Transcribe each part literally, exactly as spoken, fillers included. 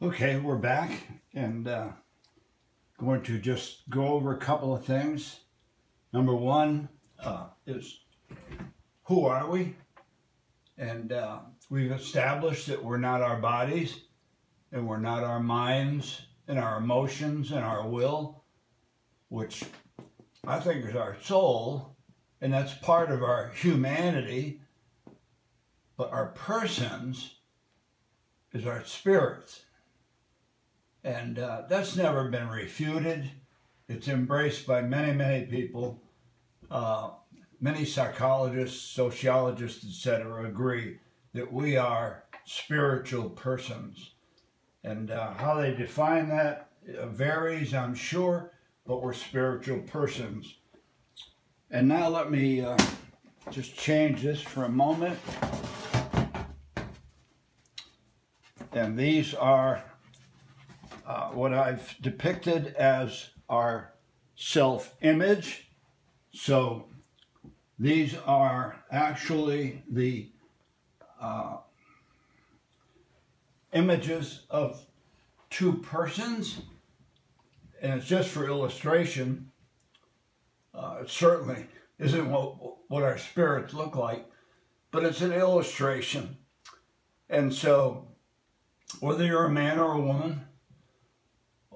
Okay, we're back and uh, going to just go over a couple of things. Number one uh, is, who are we? And uh, we've established that we're not our bodies, and we're not our minds, and our emotions, and our will, which I think is our soul, and that's part of our humanity, but our persons is our spirits. And uh, that's never been refuted. It's embraced by many, many people. Uh, many psychologists, sociologists, et cetera agree that we are spiritual persons. And uh, how they define that varies, I'm sure, but we're spiritual persons. And now let me uh, just change this for a moment. And these are Uh, what I've depicted as our self-image. So these are actually the uh, images of two persons, and it's just for illustration. Uh, it certainly isn't what, what our spirits look like, but it's an illustration. And so whether you're a man or a woman,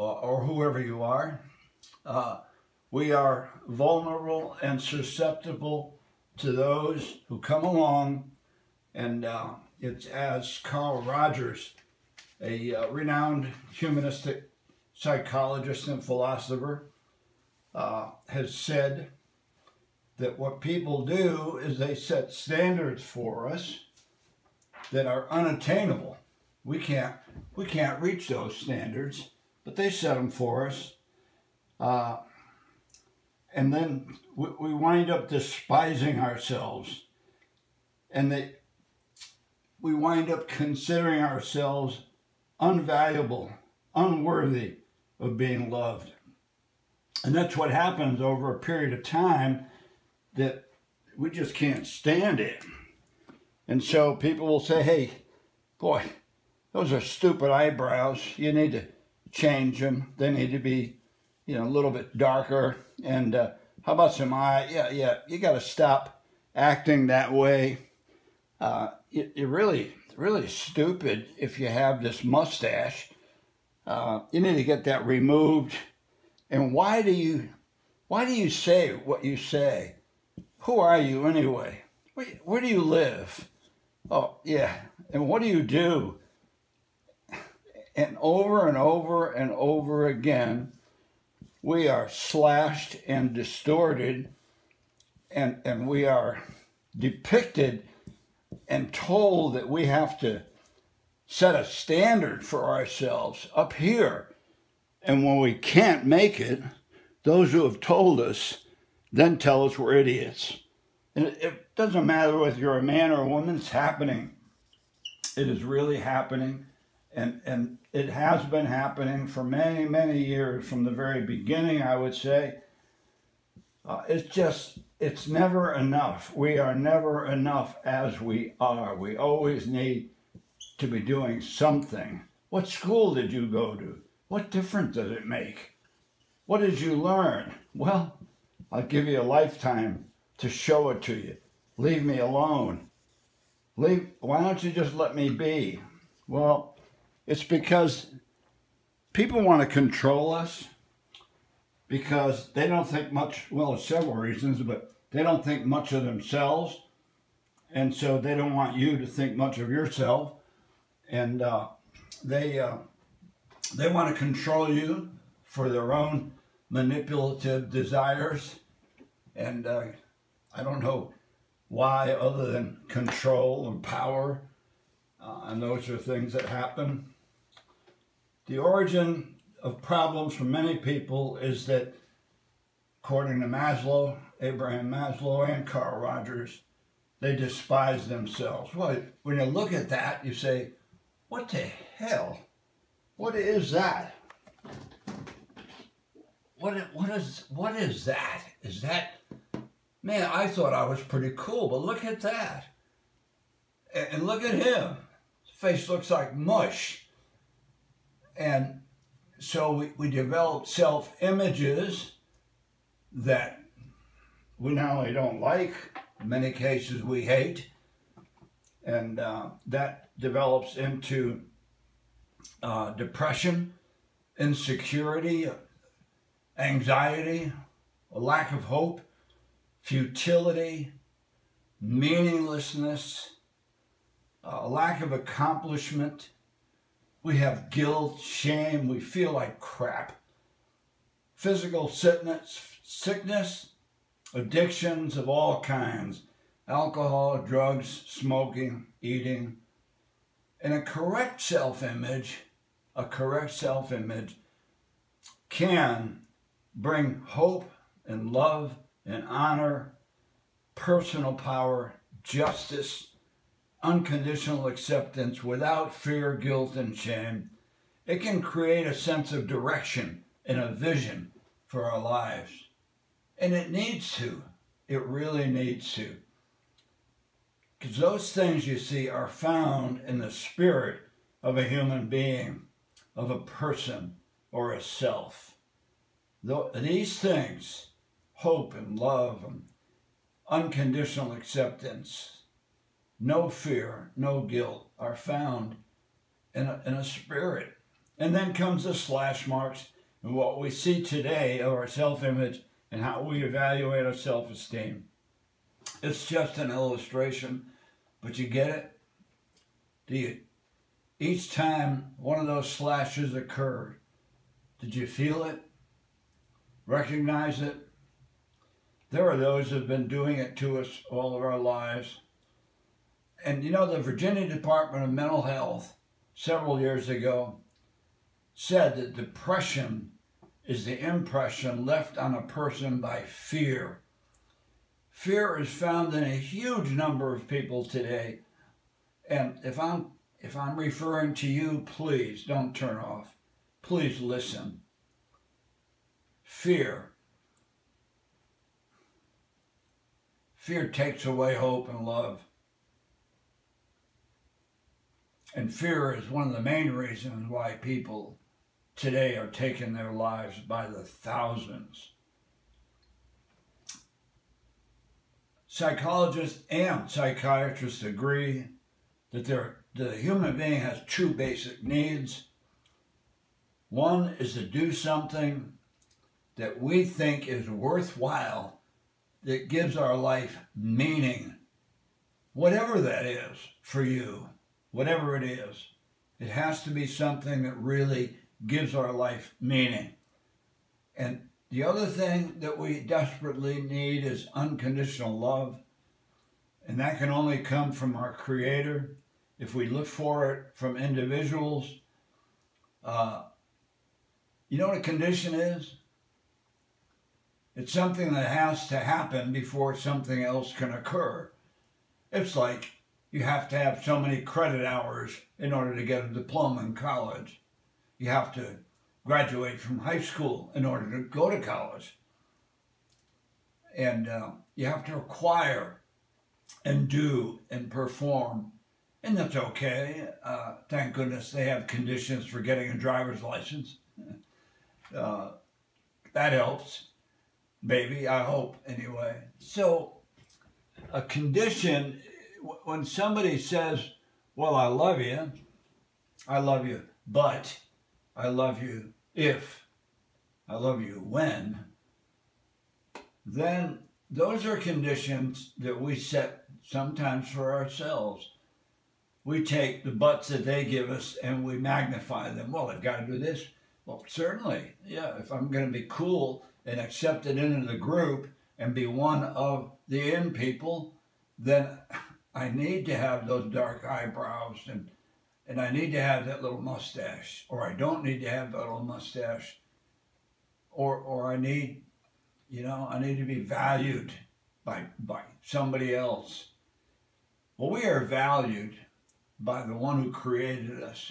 or whoever you are, uh, we are vulnerable and susceptible to those who come along. And uh, it's, as Carl Rogers, a uh, renowned humanistic psychologist and philosopher, uh, has said, that what people do is they set standards for us that are unattainable. We can't, we can't reach those standards, but they set them for us. Uh, and then we, we wind up despising ourselves. And they, we wind up considering ourselves unvaluable, unworthy of being loved. And that's what happens over a period of time, that we just can't stand it. And so people will say, hey, boy, those are stupid eyebrows. You need to change them. They need to be, you know, a little bit darker. And uh, how about some eye? Yeah, yeah. You got to stop acting that way. Uh, you, you're really, really stupid if you have this mustache. Uh, you need to get that removed. And why do you, why do you say what you say? Who are you anyway? Where, where do you live? Oh, yeah. And what do you do? And over and over and over again, we are slashed and distorted, and, and we are depicted and told that we have to set a standard for ourselves up here. And when we can't make it, those who have told us then tell us we're idiots. And it, it doesn't matter whether you're a man or a woman, it's happening. It is really happening. And, and it has been happening for many, many years, from the very beginning, I would say. Uh, it's just, it's never enough. We are never enough as we are. We always need to be doing something. What school did you go to? What difference does it make? What did you learn? Well, I'll give you a lifetime to show it to you. Leave me alone. Leave, why don't you just let me be? Well, it's because people want to control us, because they don't think much, well, several reasons, but they don't think much of themselves. And so they don't want you to think much of yourself. And uh, they, uh, they want to control you for their own manipulative desires. And uh, I don't know why, other than control and power. Uh, and those are things that happen. The origin of problems for many people is that, according to Maslow, Abraham Maslow and Carl Rogers, they despise themselves. Well, when you look at that, you say, what the hell? What is that? What, what, is, what is that? Is that, man, I thought I was pretty cool, but look at that. And look at him. His face looks like mush. And so we, we developed self-images that we not only don't like, in many cases we hate, and uh, that develops into uh, depression, insecurity, anxiety, a lack of hope, futility, meaninglessness, a lack of accomplishment. We have guilt, shame, we feel like crap. Physical sickness, sickness, addictions of all kinds, alcohol, drugs, smoking, eating. And a correct self-image, a correct self-image can bring hope and love and honor, personal power, justice, unconditional acceptance without fear, guilt, and shame. It can create a sense of direction and a vision for our lives. And it needs to. It really needs to. Because those things, you see, are found in the spirit of a human being, of a person, or a self. These things, hope and love, and unconditional acceptance, no fear, no guilt, are found in a, in a spirit. And then comes the slash marks and what we see today of our self-image and how we evaluate our self-esteem. It's just an illustration, but you get it? Do you, each time one of those slashes occurred, did you feel it? Recognize it? There are those who have been doing it to us all of our lives. And you know, the Virginia Department of Mental Health several years ago said that depression is the impression left on a person by fear. Fear is found in a huge number of people today. And if I'm, if I'm referring to you, please don't turn off. Please listen. Fear. Fear takes away hope and love. And fear is one of the main reasons why people today are taking their lives by the thousands. Psychologists and psychiatrists agree that the human being has two basic needs. One is to do something that we think is worthwhile, that gives our life meaning, whatever that is for you. Whatever it is, it has to be something that really gives our life meaning. And the other thing that we desperately need is unconditional love. And that can only come from our Creator. If we look for it from individuals, uh, you know what a condition is? It's something that has to happen before something else can occur. It's like, you have to have so many credit hours in order to get a diploma in college. You have to graduate from high school in order to go to college. And uh, you have to acquire and do and perform. And that's okay. Uh, thank goodness they have conditions for getting a driver's license. uh, that helps, maybe, I hope, anyway. So a condition. When somebody says, well, I love you, I love you, but I love you if, I love you when, then those are conditions that we set sometimes for ourselves. We take the buts that they give us and we magnify them. Well, I've got to do this. Well, certainly, yeah, if I'm going to be cool and accepted into the group and be one of the in people, then I need to have those dark eyebrows, and, and I need to have that little mustache, or I don't need to have that little mustache, or, or I need, you know, I need to be valued by, by somebody else. Well, we are valued by the one who created us.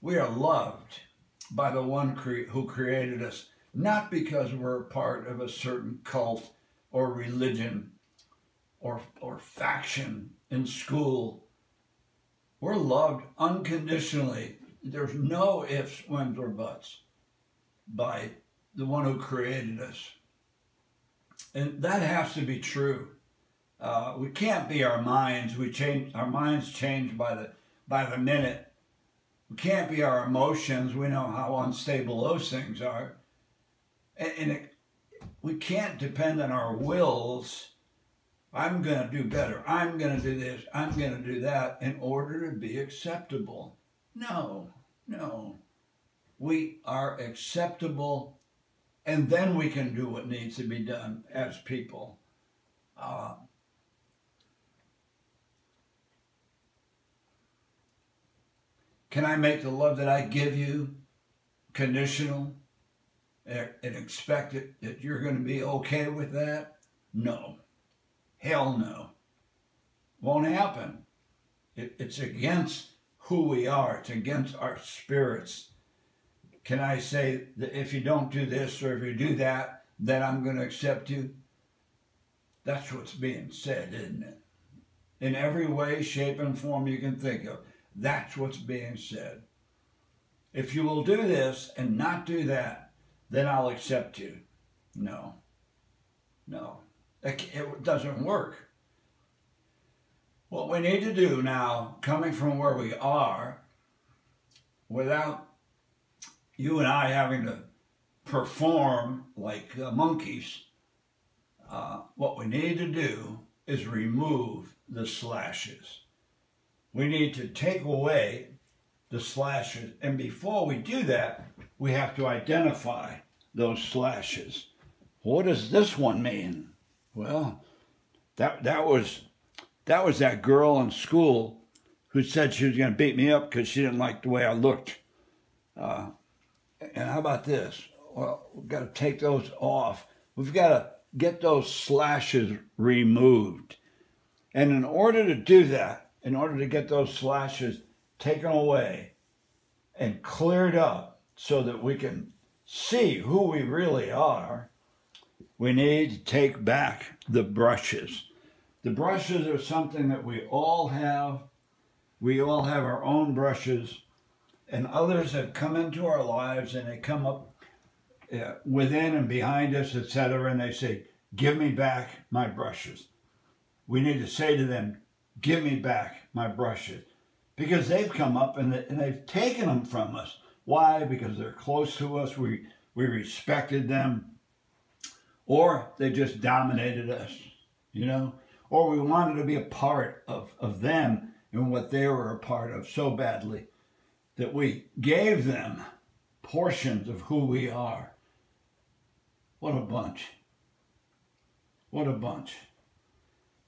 We are loved by the one cre- who created us, not because we're part of a certain cult or religion, Or, or faction in school. We're loved unconditionally There's no ifs, wins, or buts by the one who created us. And that has to be true. Uh, we can't be our minds. We change, our minds change by the, by the minute. We can't be our emotions. We know how unstable those things are. And, and it, we can't depend on our wills. I'm going to do better. I'm going to do this. I'm going to do that in order to be acceptable. No, no. We are acceptable, and then we can do what needs to be done as people. Uh, can I make the love that I give you conditional and expect it, that you're going to be okay with that? No. Hell no. Won't happen. It, it's against who we are. It's against our spirits. Can I say that if you don't do this or if you do that, then I'm going to accept you? That's what's being said, isn't it? In every way, shape, and form you can think of, that's what's being said. If you will do this and not do that, then I'll accept you. No. No. It, it doesn't work. What we need to do now, coming from where we are, without you and I having to perform like uh, monkeys, uh, what we need to do is remove the slashes. We need to take away the slashes. And before we do that, we have to identify those slashes. What does this one mean? Well, that, that, was, that was that girl in school who said she was going to beat me up because she didn't like the way I looked. Uh, and how about this? Well, we've got to take those off. We've got to get those slashes removed. And in order to do that, in order to get those slashes taken away and cleared up so that we can see who we really are, we need to take back the brushes. The brushes are something that we all have. We all have our own brushes. And others have come into our lives and they come up uh, within and behind us, et cetera. And they say, give me back my brushes. We need to say to them, give me back my brushes. Because they've come up and, they, and they've taken them from us. Why? Because they're close to us. We, we respected them. Or they just dominated us, you know? Or we wanted to be a part of, of them and what they were a part of so badly that we gave them portions of who we are. What a bunch. What a bunch.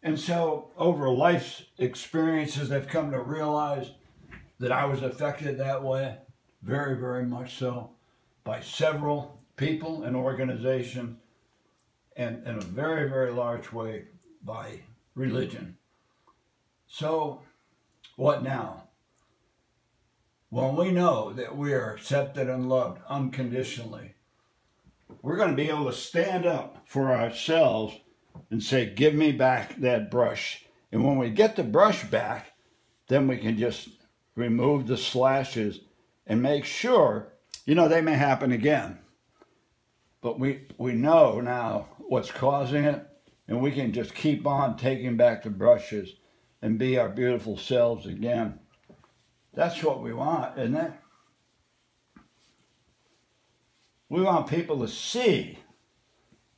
And so over life's experiences, I've come to realize that I was affected that way, very, very much so, by several people and organizations. And in a very, very large way by religion. So, what now? When we know that we are accepted and loved unconditionally, we're going to be able to stand up for ourselves and say, give me back that brush. And when we get the brush back, then we can just remove the slashes and make sure, you know, they may happen again. But we, we know now what's causing it, and we can just keep on taking back the brushes and be our beautiful selves again. That's what we want, isn't it? We want people to see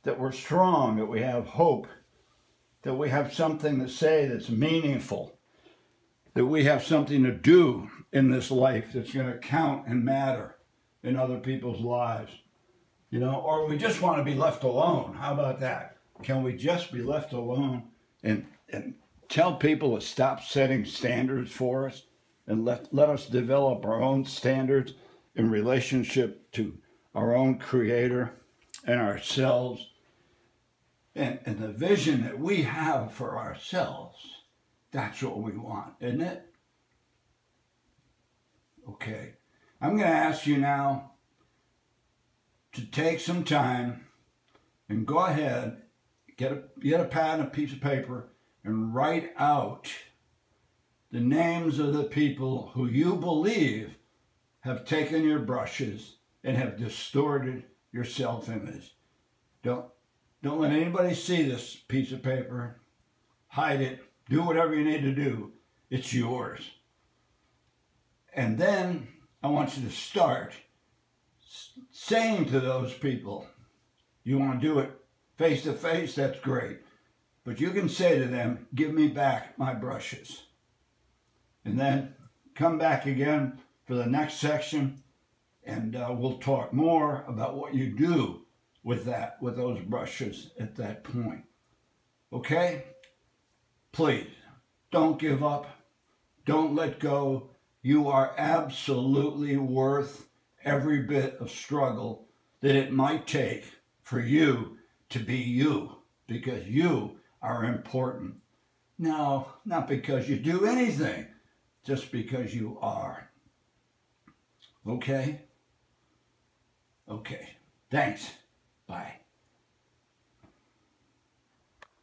that we're strong, that we have hope, that we have something to say that's meaningful, that we have something to do in this life that's going to count and matter in other people's lives. You know, or we just want to be left alone. How about that? Can we just be left alone and, and tell people to stop setting standards for us and let, let us develop our own standards in relationship to our own Creator and ourselves and, and the vision that we have for ourselves? That's what we want, isn't it? Okay. I'm going to ask you now to take some time and go ahead, get a, get a pad and a piece of paper, and write out the names of the people who you believe have taken your brushes and have distorted your self-image. Don't, don't let anybody see this piece of paper. Hide it. Do whatever you need to do. It's yours. And then I want you to start saying to those people, you want to do it face to face, that's great. But you can say to them, give me back my brushes. And then come back again for the next section, and uh, we'll talk more about what you do with that, with those brushes at that point. Okay? Please, don't give up. Don't let go. You are absolutely worth every bit of struggle that it might take for you to be you, because you are important. No, not because you do anything, just because you are. Okay? Okay. Thanks. Bye.